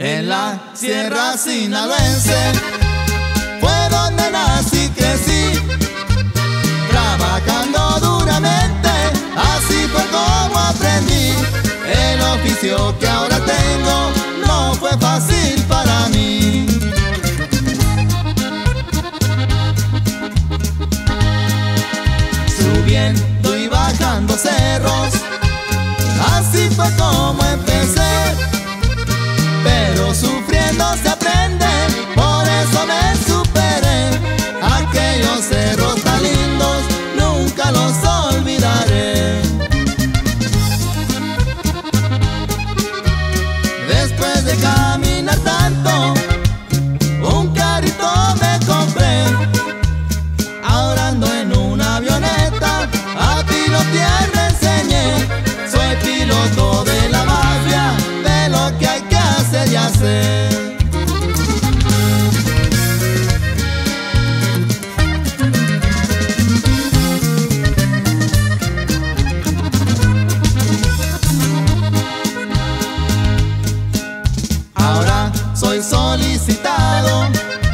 En la sierra sinaloense fue donde nací y crecí, trabajando duramente, así fue como aprendí. El oficio que ahora tengo no fue fácil para mí. Subiendo y bajando cerros, así fue como empecé. Pero sufriendo se aprende, por eso me superé. Aquellos cerros tan lindos nunca los olvidaré. Después de caminar tanto, un carrito me compré. Ahora ando en una avioneta, a pilotear me enseñé. Soy piloto de la mafia, de lo que hay que hacer y hacer. Ahora soy solicitado